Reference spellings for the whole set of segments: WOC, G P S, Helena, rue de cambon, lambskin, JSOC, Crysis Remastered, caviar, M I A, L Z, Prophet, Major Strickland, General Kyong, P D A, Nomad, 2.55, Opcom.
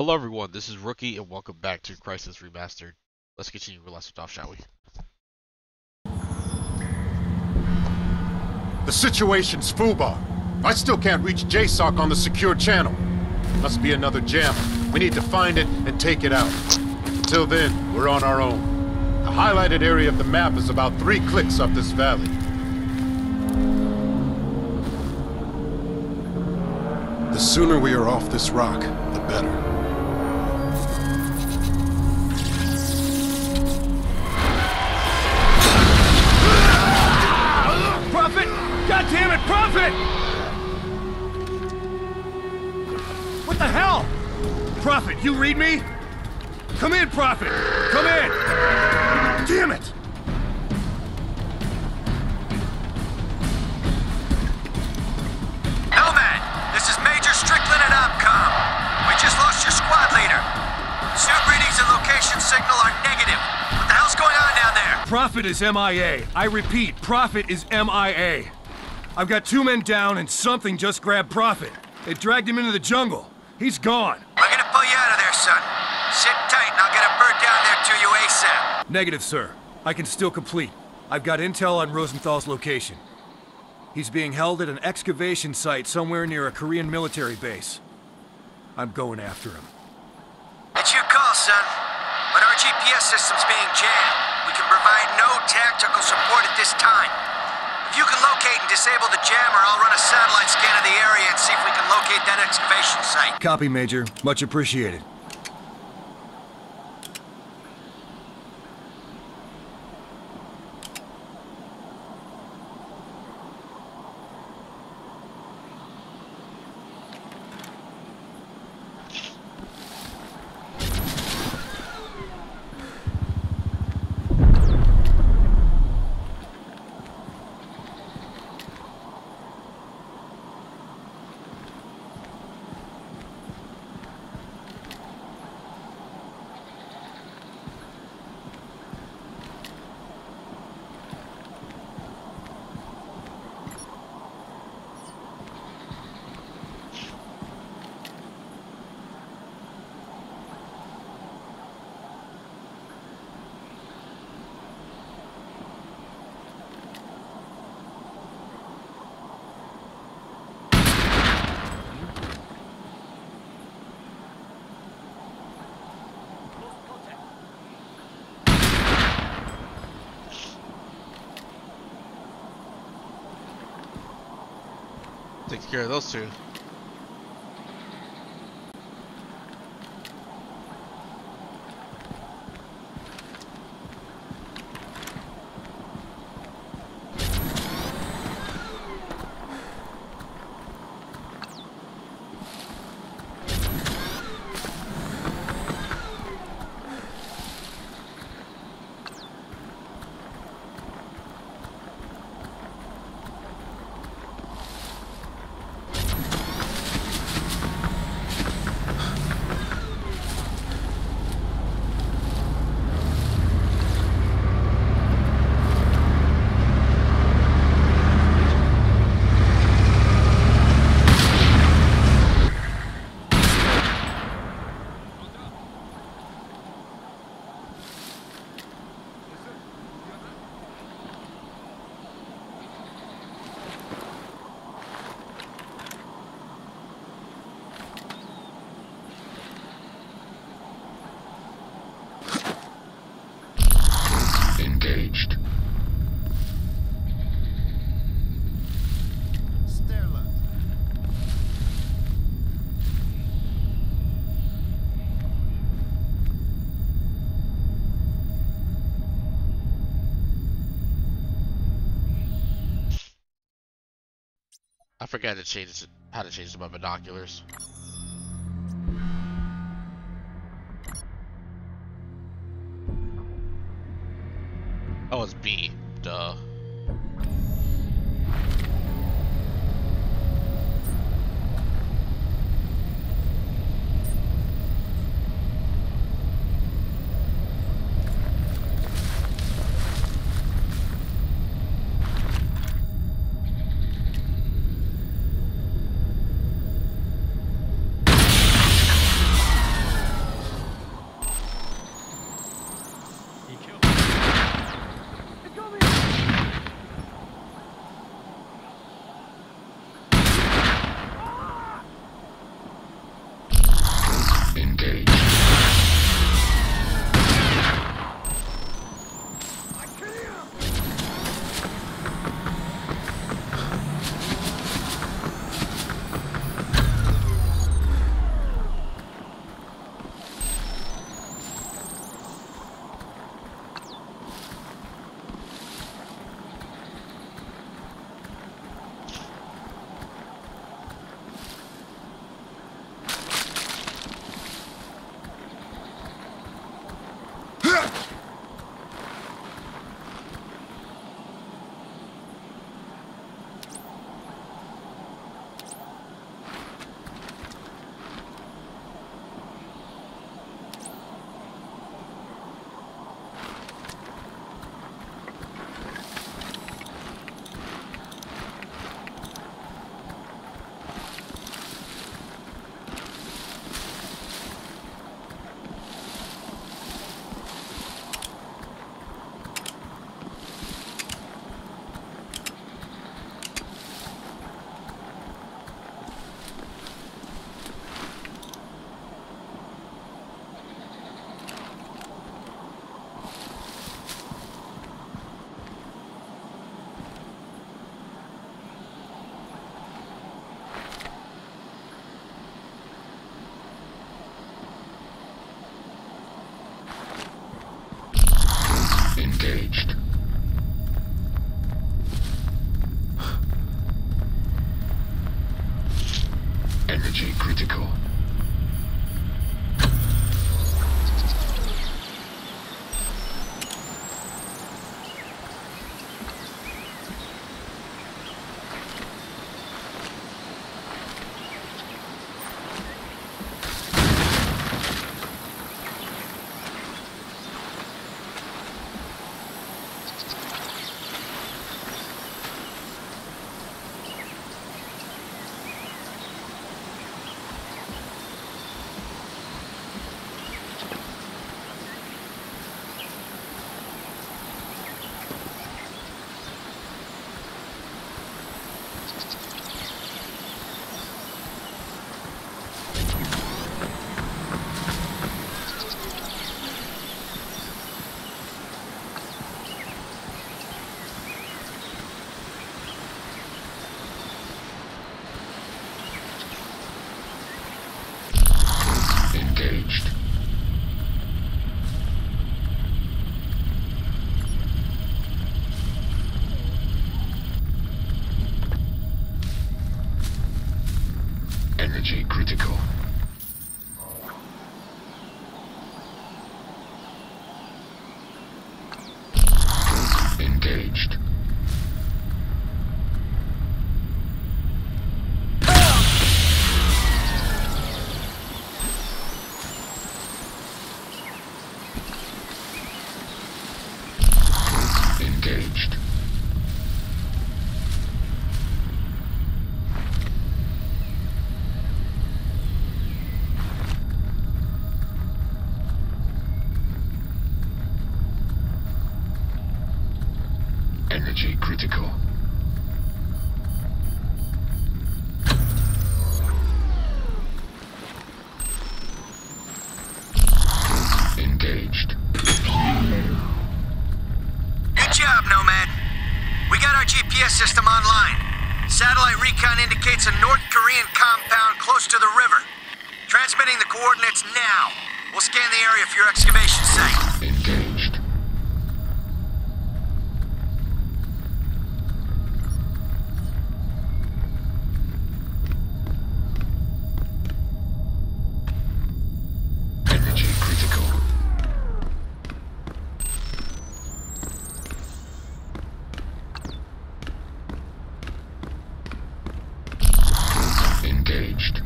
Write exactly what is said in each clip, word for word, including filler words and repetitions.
Hello everyone, this is Rookie and welcome back to Crysis Remastered. Let's continue where last left off, shall we? The situation's foobar. I still can't reach J SOC on the secure channel. Must be another jam. We need to find it and take it out. Until then, we're on our own. The highlighted area of the map is about three clicks up this valley. The sooner we are off this rock, the better. God damn it, Prophet! What the hell? Prophet, you read me? Come in, Prophet! Come in! Damn it! Nomad, this is Major Strickland at Opcom. We just lost your squad leader. Suit readings and location signal are negative. What the hell's going on down there? Prophet is M I A. I repeat, Prophet is M I A. I've got two men down, and something just grabbed Prophet. They dragged him into the jungle. He's gone. We're gonna pull you out of there, son. Sit tight, and I'll get a bird down there to you ASAP. Negative, sir. I can still complete. I've got intel on Rosenthal's location. He's being held at an excavation site somewhere near a Korean military base. I'm going after him. It's your call, son. But our G P S system's being jammed. We can provide no tactical support at this time. If you can locate and disable the jammer, I'll run a satellite scan of the area and see if we can locate that excavation site. Copy, Major. Much appreciated. Take care of those two. I forgot to change how to change my binoculars. Oh, it's B. Duh. strategy critical. Engaged. Engaged. Energy critical. Engaged. Good job, Nomad. We got our G P S system online. Satellite recon indicates a North Korean compound close to the river. Transmitting the coordinates now. We'll scan the area for your excavation site. Engaged. Engaged. Energy critical. Engaged.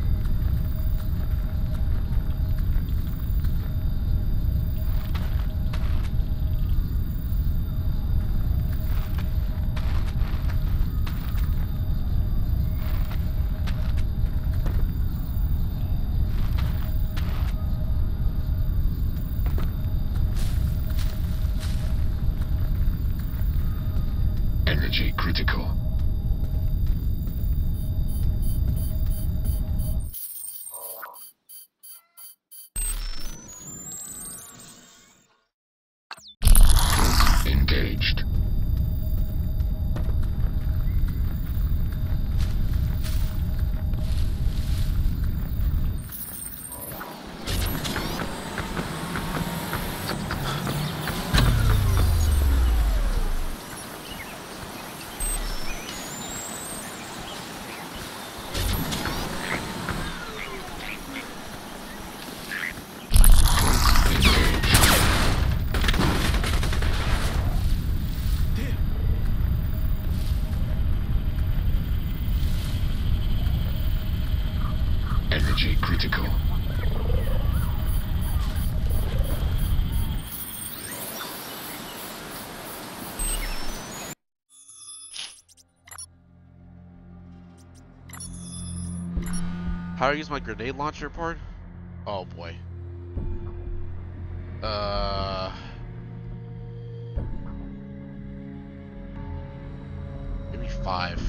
Energy critical. How do I use my grenade launcher part? Oh boy. Uh. Maybe five.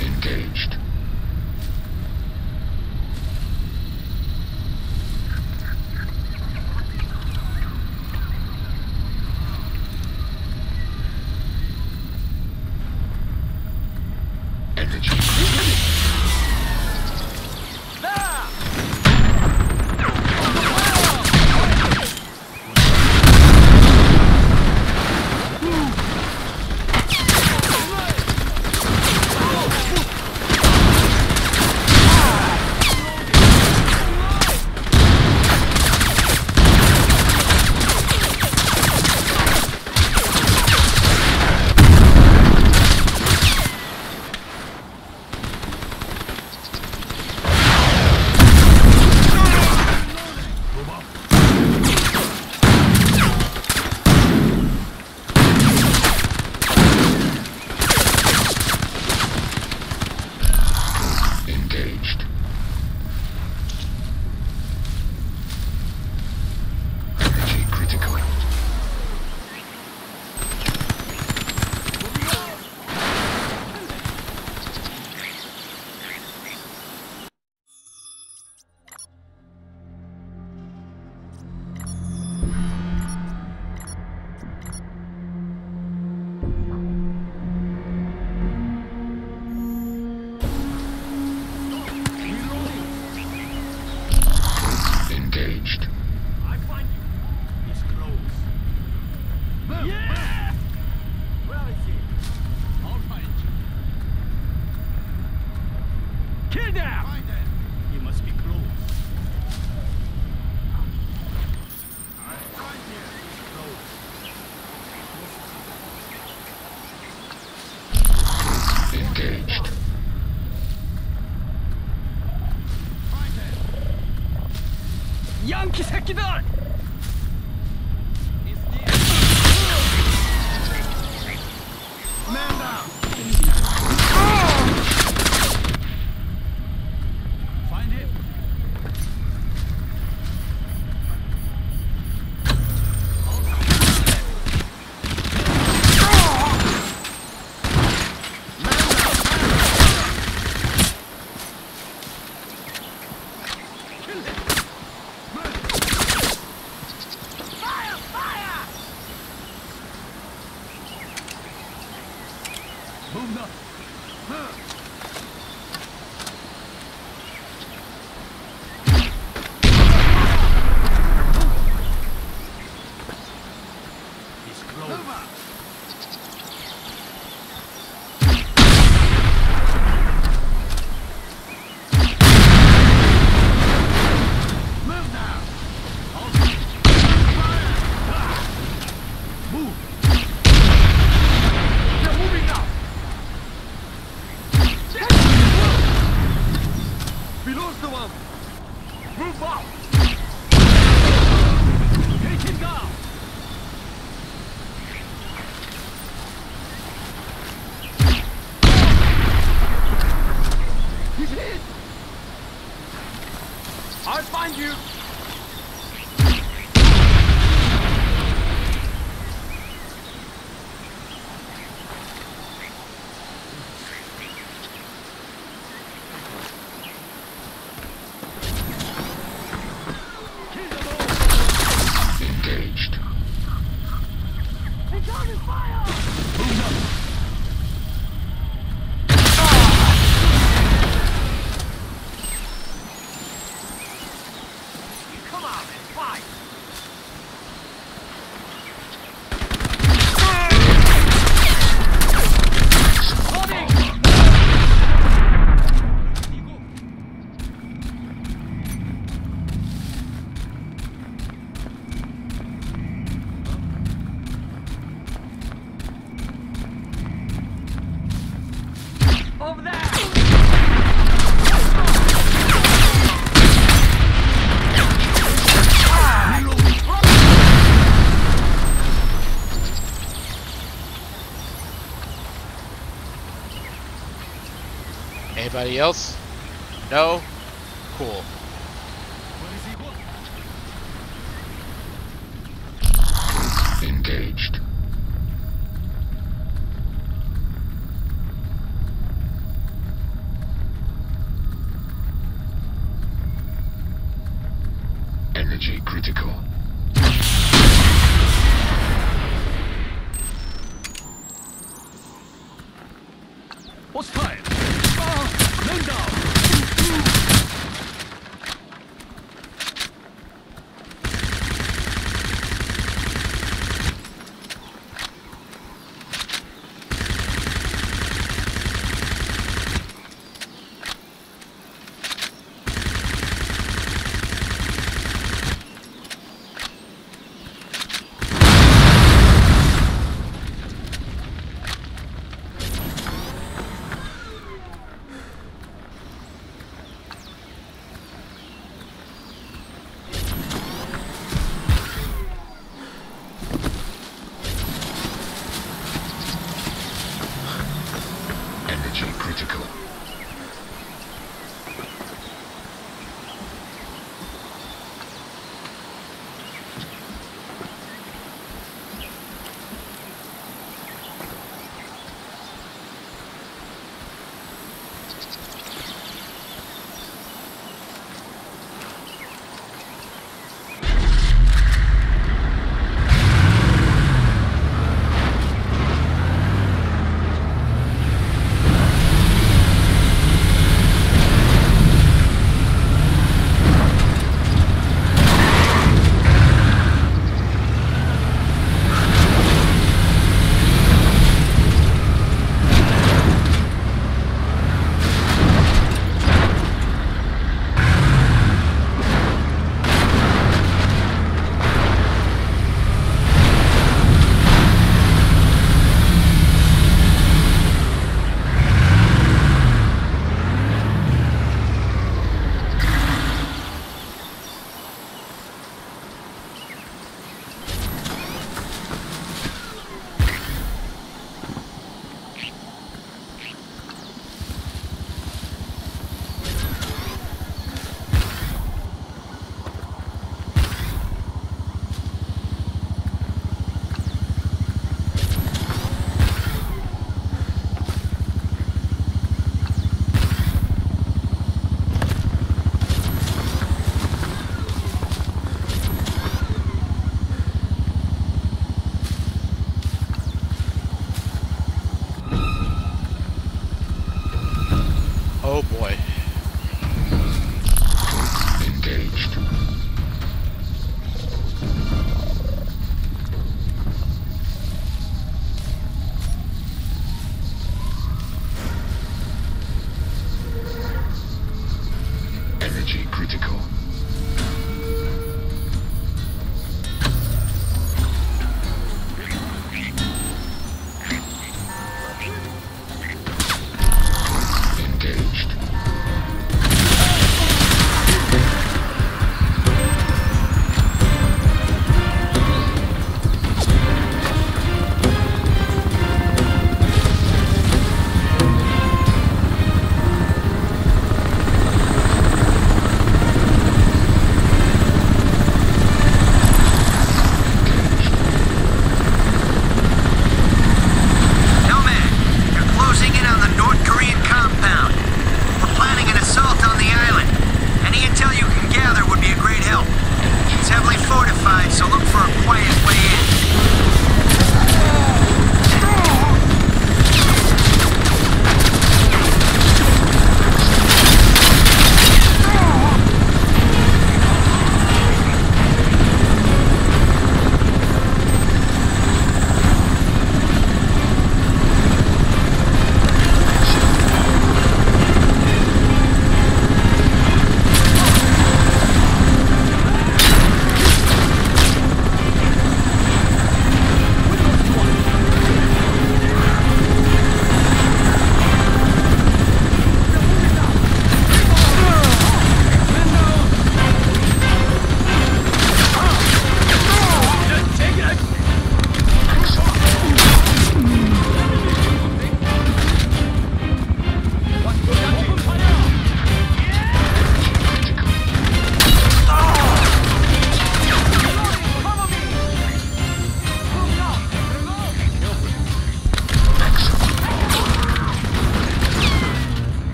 Engaged. Find out! Find it. You must be close. Alright, right here. Close. Engaged. Find it. Yankee seki da! Anybody else? No? Cool. Engaged. Energy critical. What's time? boy. Engaged. Energy critical.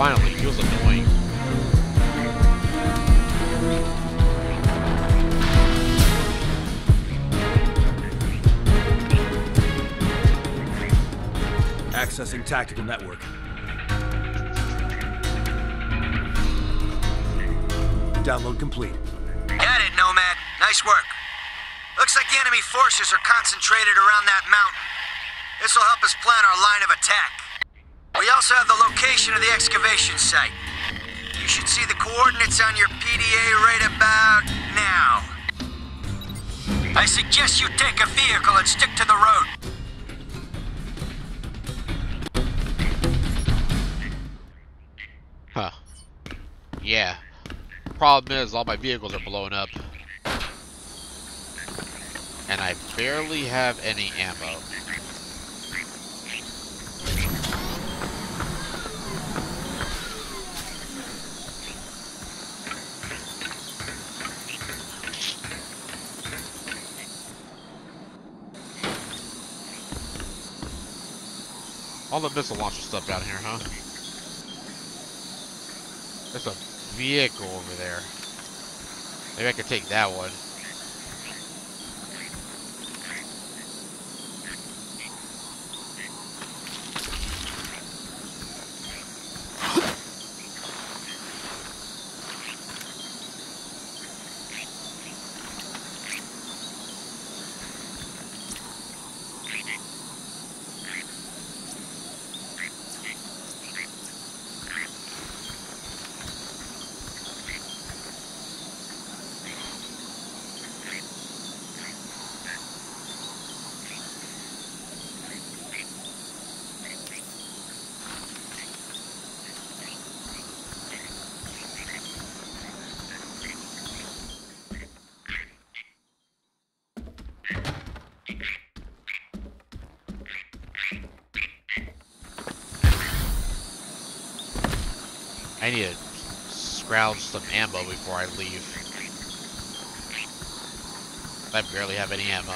finally. He was annoying. Accessing tactical network. Download complete. Got it, Nomad. Nice work. Looks like the enemy forces are concentrated around that mountain. This will help us plan our line of attack. We also have the location of the excavation site. You should see the coordinates on your P D A right about now. I suggest you take a vehicle and stick to the road. Huh. Yeah. Problem is, all my vehicles are blown up. And I barely have any ammo. All the missile launcher stuff down here, huh? There's a vehicle over there. Maybe I could take that one. I need to scrounge some ammo before I leave. I barely have any ammo.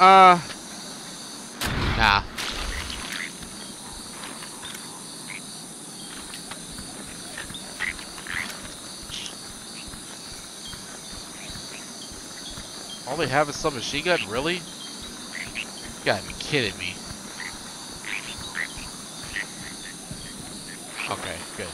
Uh, nah. All they have is some machine gun? Really? You gotta be kidding me. Okay, good.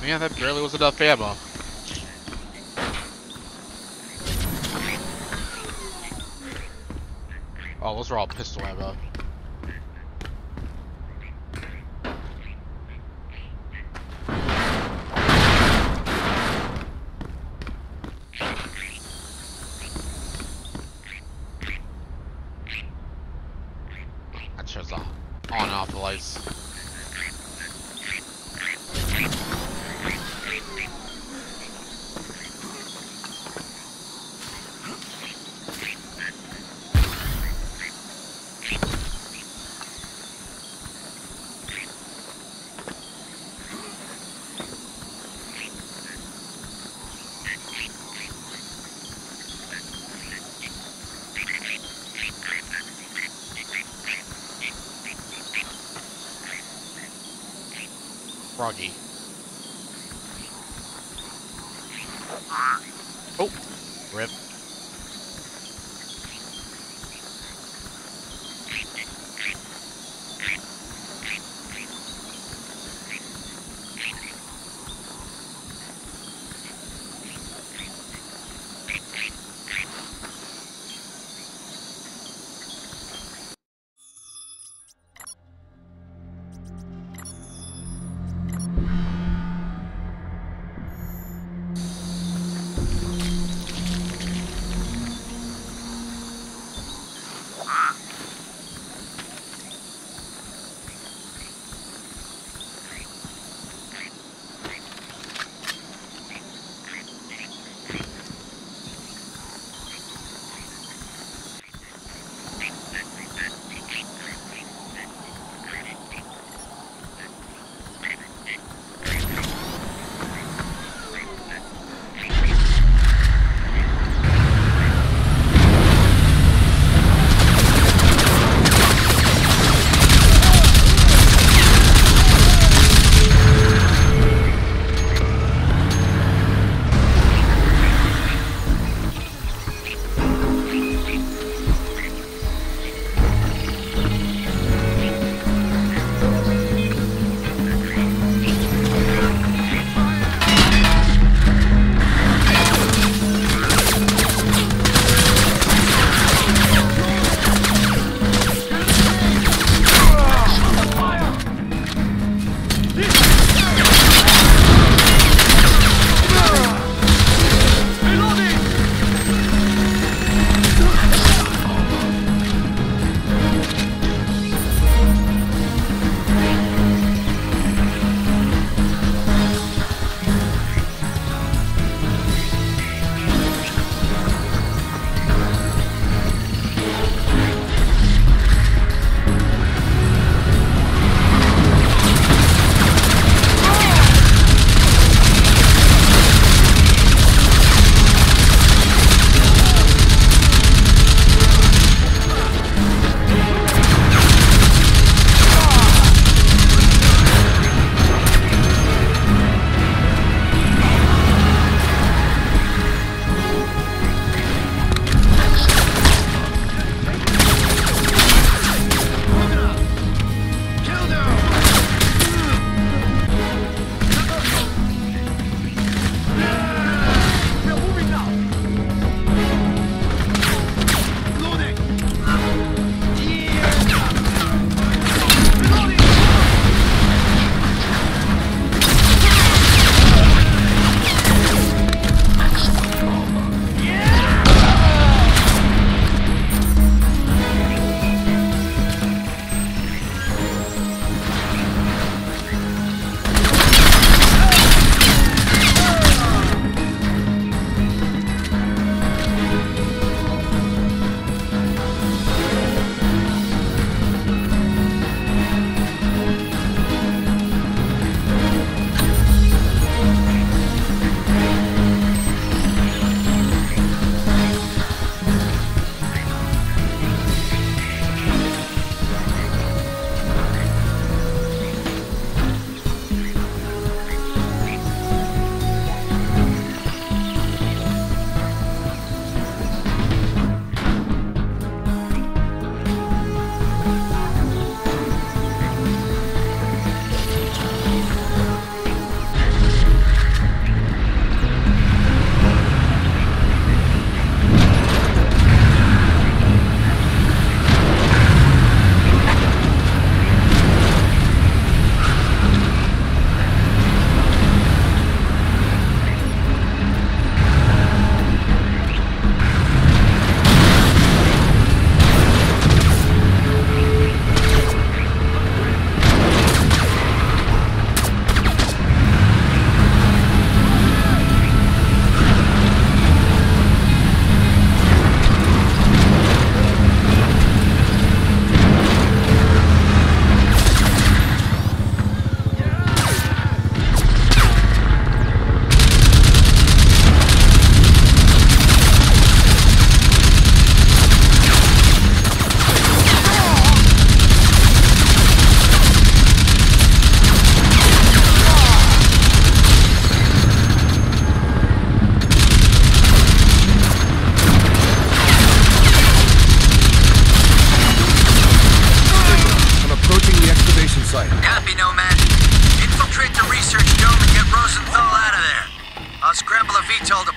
Man, that barely was enough ammo. Oh, those are all pistol ammo. That turns off, on and off the lights. Froggy. Oh, rip.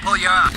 pull you up.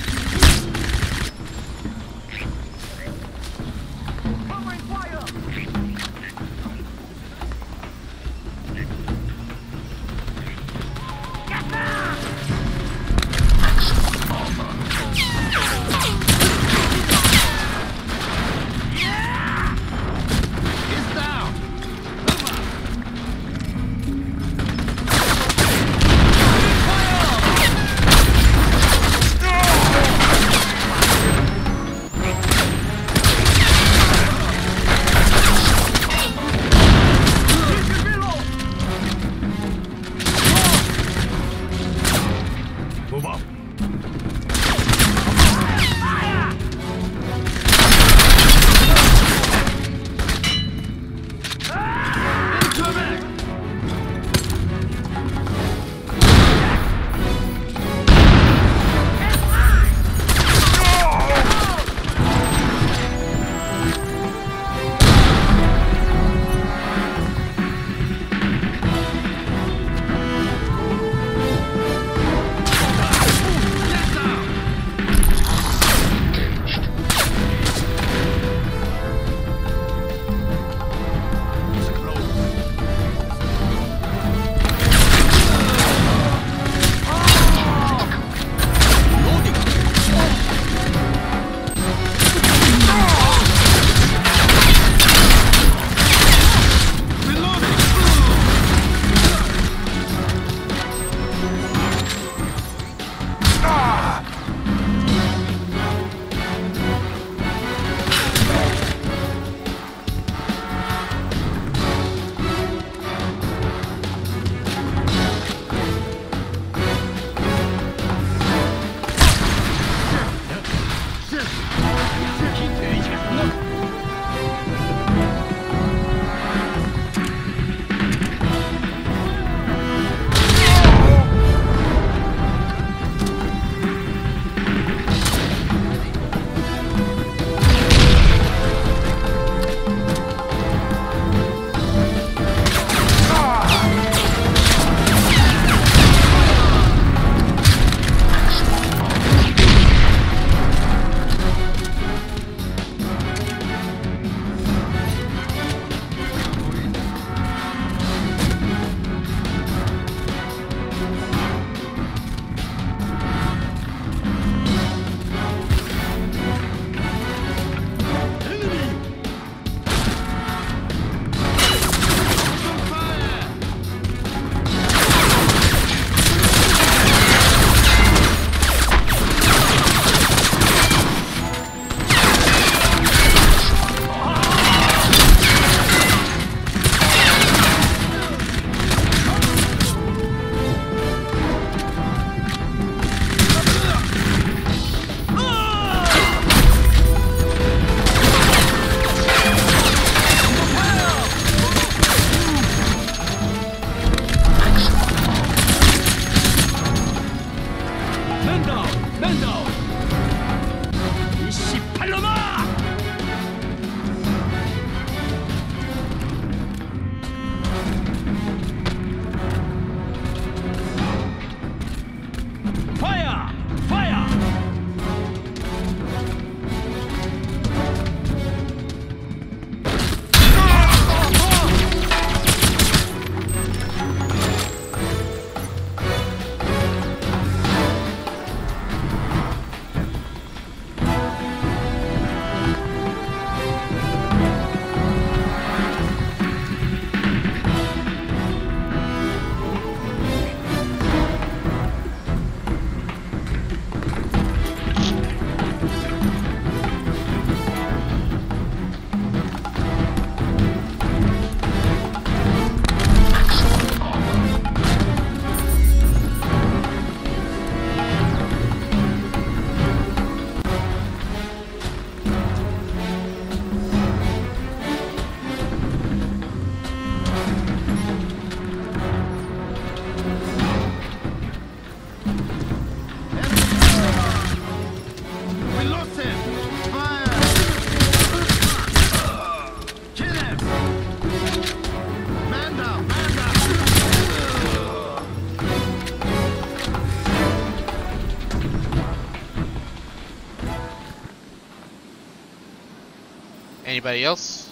Anybody else?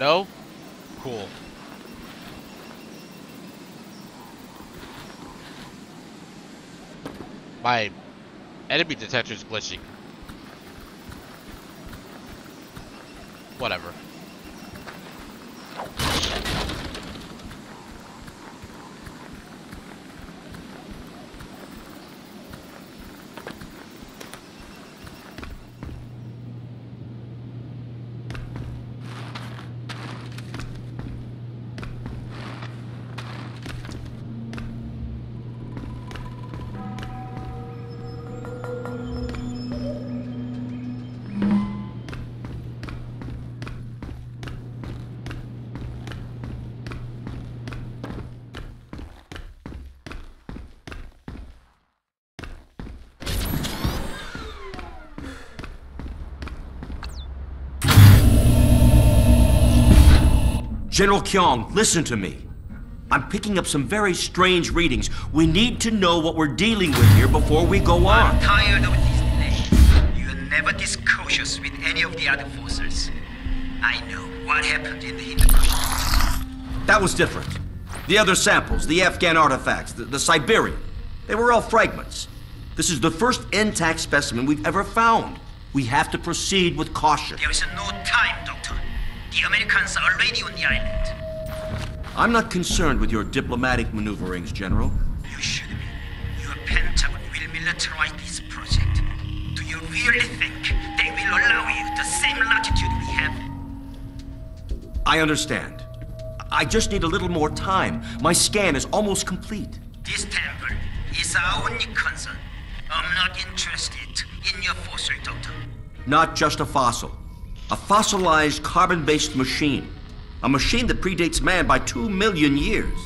No? Cool. My enemy detector's glitching. Whatever. General Kyong, listen to me. I'm picking up some very strange readings. We need to know what we're dealing with here before we go on. I'm tired of this delay. You're never this cautious with any of the other forces. I know what happened in the Hindu. That was different. The other samples, the Afghan artifacts, the, the Siberian, they were all fragments. This is the first intact specimen we've ever found. We have to proceed with caution. There is no time, Doctor. The Americans are already on the island. I'm not concerned with your diplomatic maneuverings, General. You should be. Your Pentagon will militarize this project. Do you really think they will allow you the same latitude we have? I understand. I just need a little more time. My scan is almost complete. This temple is our only concern. I'm not interested in your fossil, Doctor. Not just a fossil. A fossilized, carbon-based machine. A machine that predates man by two million years.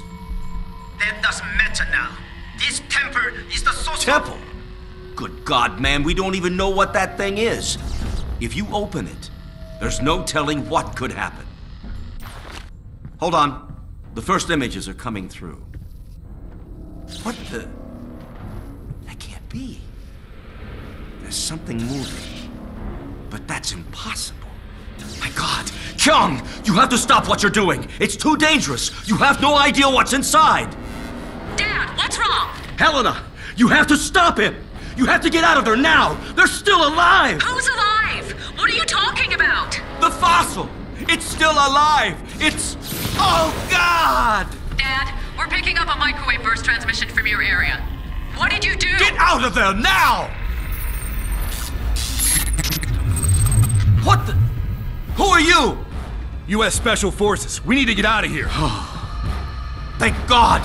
That doesn't matter now. This temple is the source Temple? Good God, man, we don't even know what that thing is. If you open it, there's no telling what could happen. Hold on. The first images are coming through. What the? That can't be. There's something moving. But that's impossible. My God! Kyung! You have to stop what you're doing! It's too dangerous! You have no idea what's inside! Dad, what's wrong? Helena! You have to stop him! You have to get out of there now! They're still alive! Who's alive? What are you talking about? The fossil! It's still alive! It's... Oh, God! Dad, we're picking up a microwave burst transmission from your area. What did you do? Get out of there now! What the... Who are you? U S Special Forces. We need to get out of here. Thank God!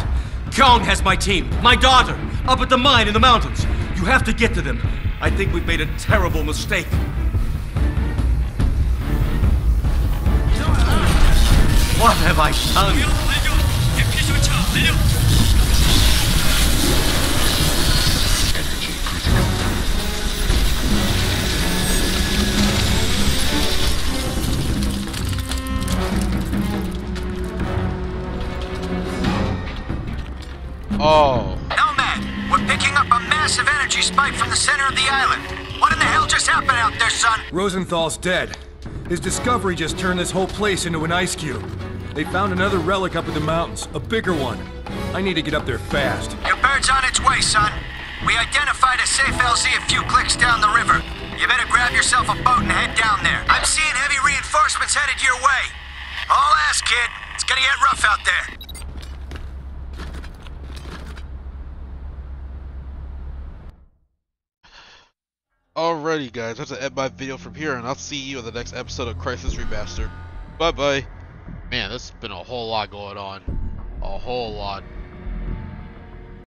Kyong has my team, my daughter, up at the mine in the mountains. You have to get to them. I think we've made a terrible mistake. What have I done? Oh. Nomad, we're picking up a massive energy spike from the center of the island. What in the hell just happened out there, son? Rosenthal's dead. His discovery just turned this whole place into an ice cube. They found another relic up in the mountains, a bigger one. I need to get up there fast. Your bird's on its way, son. We identified a safe L Z a few clicks down the river. You better grab yourself a boat and head down there. I'm seeing heavy reinforcements headed your way. All ass, kid. It's gonna get rough out there. Alrighty guys, that's the end of my video from here, and I'll see you in the next episode of Crysis Remastered. Bye bye. Man, this has been a whole lot going on. A whole lot.